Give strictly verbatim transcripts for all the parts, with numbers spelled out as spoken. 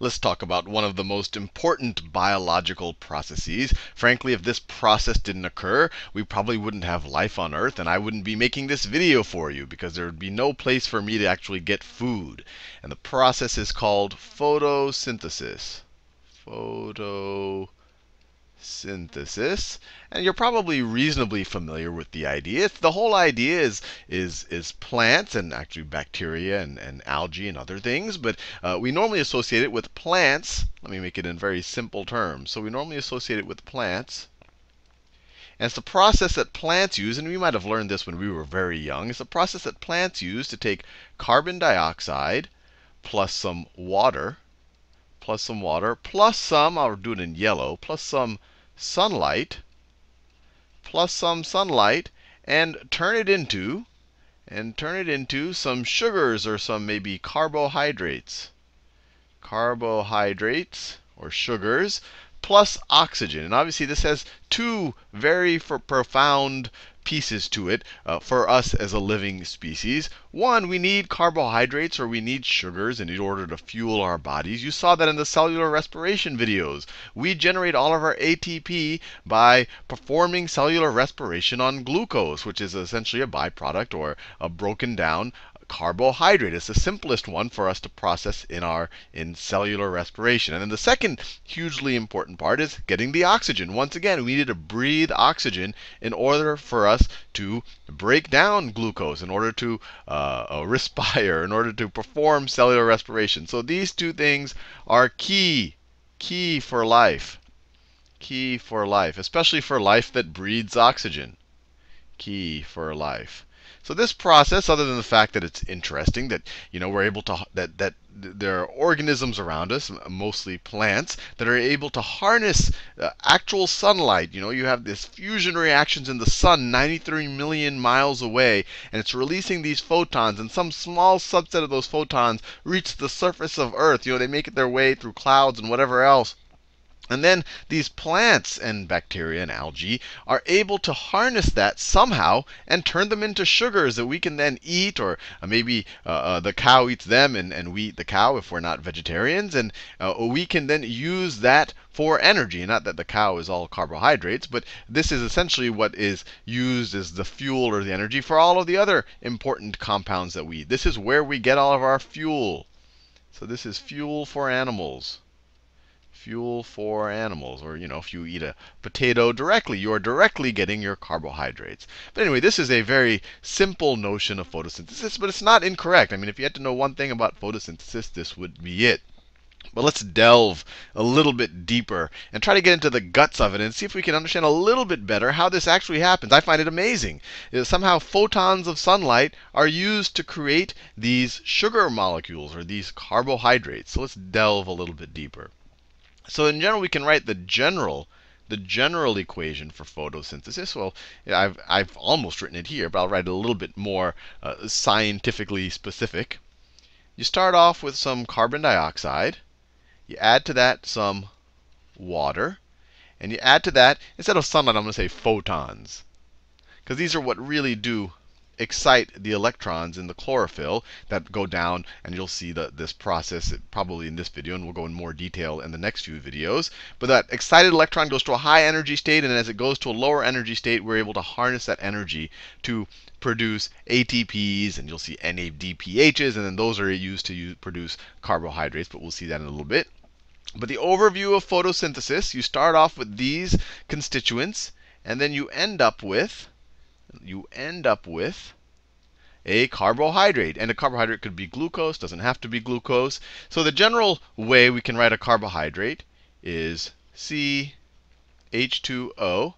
let's talk about one of the most important biological processes. Frankly, if this process didn't occur, we probably wouldn't have life on Earth, and I wouldn't be making this video for you, because there would be no place for me to actually get food. And the process is called photosynthesis. Photosynthesis. Synthesis, and you're probably reasonably familiar with the idea. It's the whole idea is is is plants and actually bacteria and, and algae and other things, but uh, we normally associate it with plants. Let me make it in very simple terms. So we normally associate it with plants. And it's the process that plants use, and we might have learned this when we were very young. It's the process that plants use to take carbon dioxide plus some water, plus some water, plus some, I'll do it in yellow, plus some sunlight, plus some sunlight, and turn it into, and turn it into some sugars or some maybe carbohydrates, carbohydrates or sugars, plus oxygen. And obviously this has two very for profound pieces to it uh, for us as a living species. One, we need carbohydrates or we need sugars in order to fuel our bodies. You saw that in the cellular respiration videos. We generate all of our A T P by performing cellular respiration on glucose, which is essentially a byproduct or a broken down carbohydrate. It's the simplest one for us to process in our in cellular respiration. And then the second hugely important part is getting the oxygen. Once again, we need to breathe oxygen in order for us to break down glucose, in order to uh, uh, respire, in order to perform cellular respiration. So these two things are key, key for life, key for life, especially for life that breathes oxygen, key for life. So this process, other than the fact that it's interesting, that you know we're able to that that there are organisms around us, mostly plants, that are able to harness uh, actual sunlight. You know, you have these fusion reactions in the sun ninety-three million miles away, and it's releasing these photons, and some small subset of those photons reach the surface of Earth. You know, they make it their way through clouds and whatever else. And then these plants and bacteria and algae are able to harness that somehow and turn them into sugars that we can then eat, or maybe uh, uh, the cow eats them and, and we eat the cow if we're not vegetarians, and uh, we can then use that for energy. Not that the cow is all carbohydrates, but this is essentially what is used as the fuel or the energy for all of the other important compounds that we eat. This is where we get all of our fuel. So this is fuel for animals. Fuel for animals, or you know, if you eat a potato directly, you are directly getting your carbohydrates. But anyway, this is a very simple notion of photosynthesis, but it's not incorrect. I mean, if you had to know one thing about photosynthesis, this would be it. But let's delve a little bit deeper and try to get into the guts of it and see if we can understand a little bit better how this actually happens. I find it amazing. Somehow photons of sunlight are used to create these sugar molecules or these carbohydrates. So let's delve a little bit deeper. So in general, we can write the general, the general equation for photosynthesis. Well, I've I've almost written it here, but I'll write it a little bit more uh, scientifically specific. You start off with some carbon dioxide, you add to that some water, and you add to that, instead of sunlight, I'm going to say photons, because these are what really do excite the electrons in the chlorophyll that go down, and you'll see the, this process probably in this video, and we'll go in more detail in the next few videos. But that excited electron goes to a high energy state, and as it goes to a lower energy state, we're able to harness that energy to produce A T Ps, and you'll see N A D P Hs, and then those are used to use, produce carbohydrates, but we'll see that in a little bit. But the overview of photosynthesis, you start off with these constituents, and then you end up with you end up with a carbohydrate. And a carbohydrate could be glucose, doesn't have to be glucose. So the general way we can write a carbohydrate is C H two O,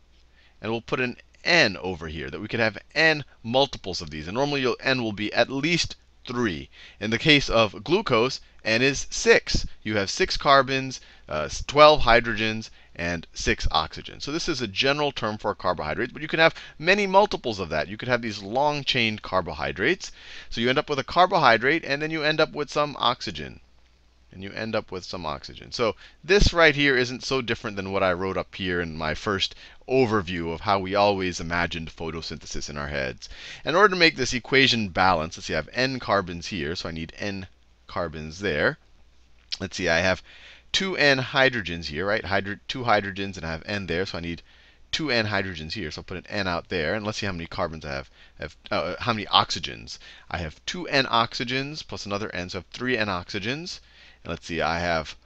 and we'll put an N over here, that we could have N multiples of these. And normally your N will be at least three. In the case of glucose, N is six. You have six carbons, uh, twelve hydrogens, and six oxygen. So this is a general term for carbohydrates, but you can have many multiples of that. You could have these long-chained carbohydrates. So you end up with a carbohydrate, and then you end up with some oxygen. And you end up with some oxygen. So this right here isn't so different than what I wrote up here in my first overview of how we always imagined photosynthesis in our heads. In order to make this equation balance, let's see, I have N carbons here, so I need N carbons there. let's see, I have two n hydrogens here, right? Hydro, two hydrogens, and I have n there, so I need two n hydrogens here. So I'll put an n out there, and let's see how many carbons I have. I have uh, how many oxygens? I have two n oxygens plus another n, so I have three n oxygens. And let's see, I have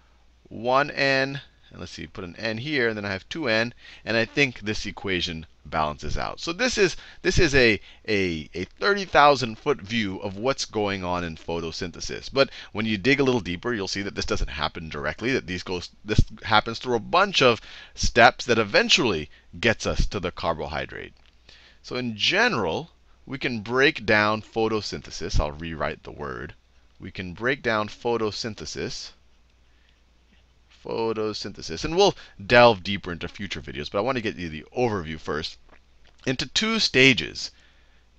one n, and let's see, put an n here, and then I have two n, and I think this equation balances out. So this is this is a a, a thirty thousand foot view of what's going on in photosynthesis. But when you dig a little deeper, you'll see that this doesn't happen directly. That these goes this happens through a bunch of steps that eventually gets us to the carbohydrate. So in general, we can break down photosynthesis. I'll rewrite the word. We can break down photosynthesis. Photosynthesis. And we'll delve deeper into future videos, but I want to get you the overview first. Into two stages.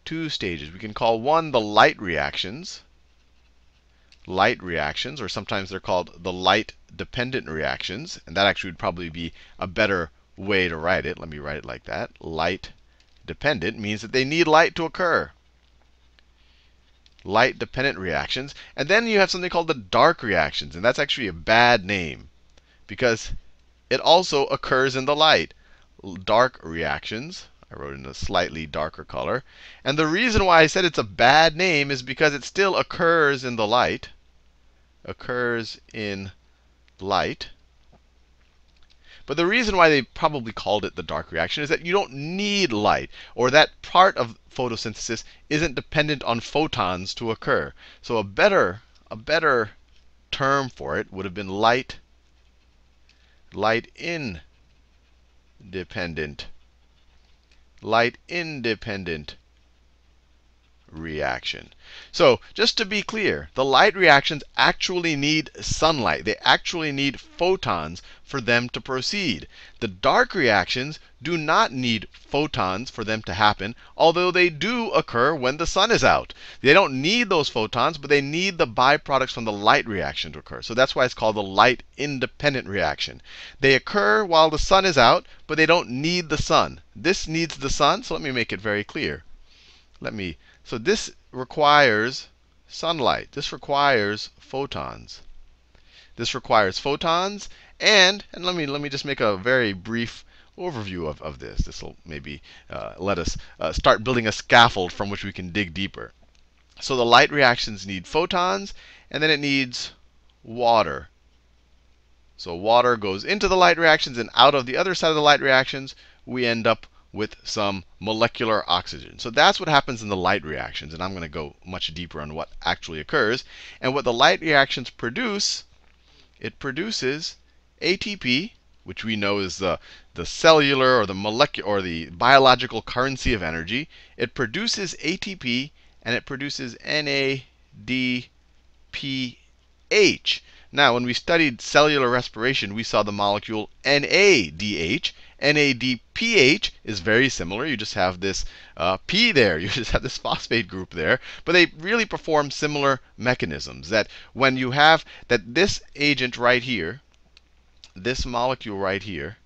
Two stages. We can call one the light reactions. Light reactions, or sometimes they're called the light-dependent reactions. And that actually would probably be a better way to write it. Let me write it like that. Light-dependent means that they need light to occur. Light-dependent reactions. And then you have something called the dark reactions. And that's actually a bad name, because it also occurs in the light. Dark reactions, I wrote in a slightly darker color. And the reason why I said it's a bad name is because it still occurs in the light. Occurs in light. But the reason why they probably called it the dark reaction is that you don't need light, or that part of photosynthesis isn't dependent on photons to occur. So a better, a better term for it would have been light. Light independent, light independent reaction. So just to be clear, the light reactions actually need sunlight. They actually need photons for them to proceed. The dark reactions do not need photons for them to happen, although they do occur when the sun is out. They don't need those photons, but they need the byproducts from the light reaction to occur. So that's why it's called the light-independent reaction. They occur while the sun is out, but they don't need the sun. This needs the sun, so let me make it very clear. Let me. So this requires sunlight. This requires photons. This requires photons. And, and let me let me just make a very brief overview of, of this. This will maybe uh, let us uh, start building a scaffold from which we can dig deeper. So the light reactions need photons, and then it needs water. So water goes into the light reactions, and out of the other side of the light reactions, we end up with some molecular oxygen. So that's what happens in the light reactions. And I'm going to go much deeper on what actually occurs. And what the light reactions produce, it produces A T P, which we know is the, the cellular or the molecular or the biological currency of energy. It produces A T P, and it produces N A D P H. Now, when we studied cellular respiration, we saw the molecule N A D H. N A D P H is very similar. You just have this uh, P there. You just have this phosphate group there. But they really perform similar mechanisms. That when you have that this agent right here, this molecule right here,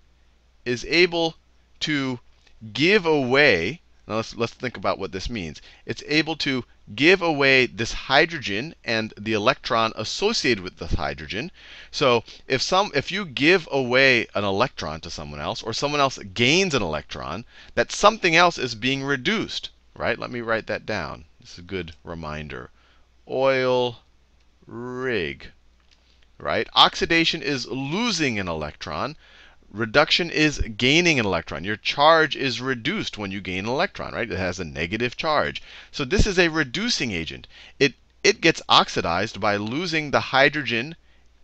is able to give away, now let's, let's think about what this means. It's able to give away this hydrogen and the electron associated with this hydrogen. So if, some, if you give away an electron to someone else, or someone else gains an electron, that something else is being reduced. Right? Let me write that down. This is a good reminder. Oil rig. Right? Oxidation is losing an electron. Reduction is gaining an electron. Your charge is reduced when you gain an electron, right? It has a negative charge. So this is a reducing agent. It, it gets oxidized by losing the hydrogen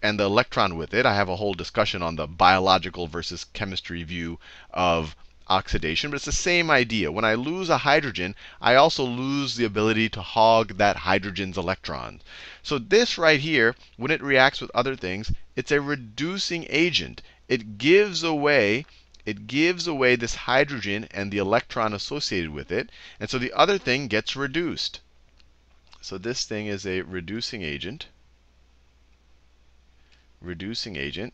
and the electron with it. I have a whole discussion on the biological versus chemistry view of oxidation, but it's the same idea. When I lose a hydrogen, I also lose the ability to hog that hydrogen's electron. So this right here, when it reacts with other things, it's a reducing agent. It gives away, it gives away this hydrogen and the electron associated with it, and so the other thing gets reduced. So this thing is a reducing agent. Reducing agent.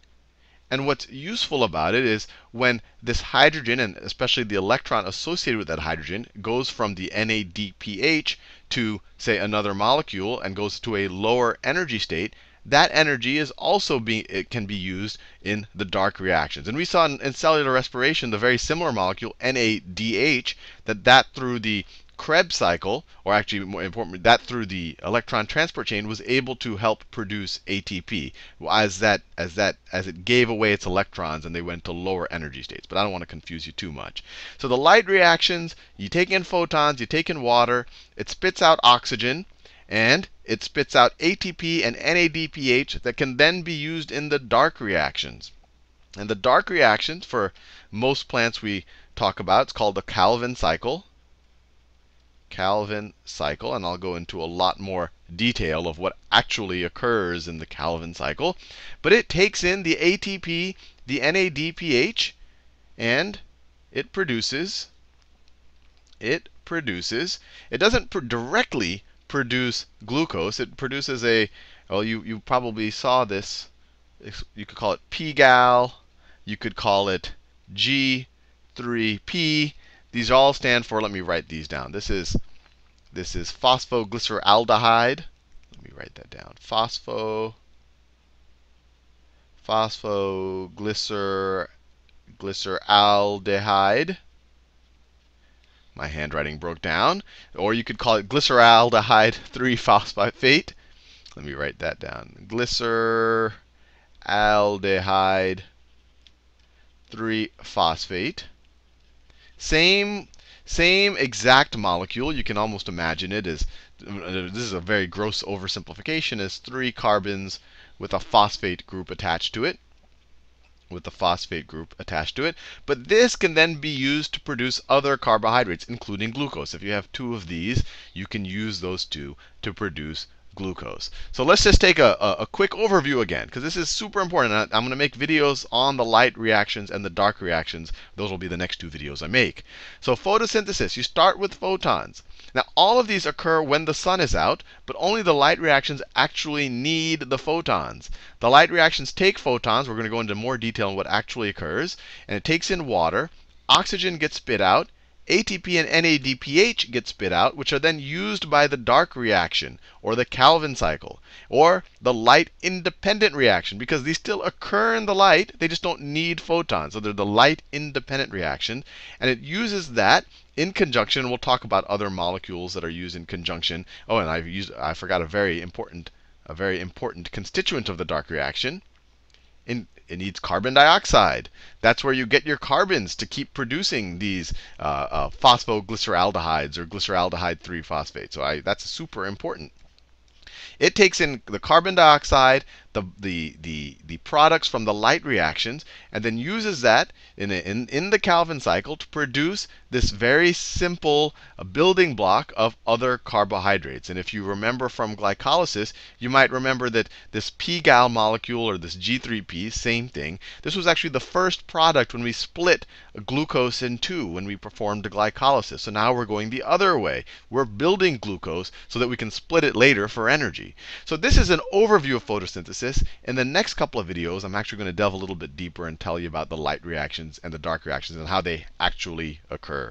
And what's useful about it is when this hydrogen, and especially the electron associated with that hydrogen, goes from the N A D P H to, say, another molecule and goes to a lower energy state, that energy is also be, it can be used in the dark reactions. And we saw in, in cellular respiration the very similar molecule N A D H, that that through the Krebs cycle, or actually more importantly, that through the electron transport chain was able to help produce A T P as that as that as it gave away its electrons and they went to lower energy states. But I don't want to confuse you too much. So the light reactions, you take in photons, you take in water, it spits out oxygen, and it spits out A T P and N A D P H that can then be used in the dark reactions. And the dark reactions for most plants we talk about, it's called the Calvin cycle. Calvin cycle, and I'll go into a lot more detail of what actually occurs in the Calvin cycle. But it takes in the A T P, the N A D P H, and it produces, it produces, it doesn't pr- directly produce glucose. It produces a, well, you, you probably saw this. You could call it P-gal, you could call it G three P. These all stand for, let me write these down. This is this is phosphoglyceraldehyde. Let me write that down. Phospho phosphoglycer glyceraldehyde. My handwriting broke down. Or you could call it glyceraldehyde three phosphate. Let me write that down. Glyceraldehyde three phosphate. Same, same exact molecule. You can almost imagine it as, this is a very gross oversimplification, as three carbons with a phosphate group attached to it, with the phosphate group attached to it. But this can then be used to produce other carbohydrates, including glucose. If you have two of these, you can use those two to produce glucose. So let's just take a, a, a quick overview again, because this is super important. I, I'm going to make videos on the light reactions and the dark reactions. Those will be the next two videos I make. So photosynthesis, you start with photons. Now all of these occur when the sun is out, but only the light reactions actually need the photons. The light reactions take photons. We're going to go into more detail on what actually occurs. And it takes in water. Oxygen gets spit out. A T P and N A D P H get spit out, which are then used by the dark reaction, or the Calvin cycle, or the light-independent reaction, because these still occur in the light. They just don't need photons. So they're the light-independent reaction. And it uses that in conjunction. And we'll talk about other molecules that are used in conjunction. Oh, and I've used, I forgot a very important, a very important constituent of the dark reaction. In, it needs carbon dioxide. That's where you get your carbons to keep producing these uh, uh, phosphoglyceraldehydes or glyceraldehyde three phosphate. So I, that's super important. It takes in the carbon dioxide, the, the, the, the products from the light reactions, and then uses that in, a, in, in the Calvin cycle to produce this very simple building block of other carbohydrates. And if you remember from glycolysis, you might remember that this P-gal molecule, or this G three P, same thing. This was actually the first product when we split glucose in two when we performed glycolysis. So now we're going the other way. We're building glucose so that we can split it later for energy. So this is an overview of photosynthesis. In the next couple of videos, I'm actually going to delve a little bit deeper and tell you about the light reactions and the dark reactions and how they actually occur.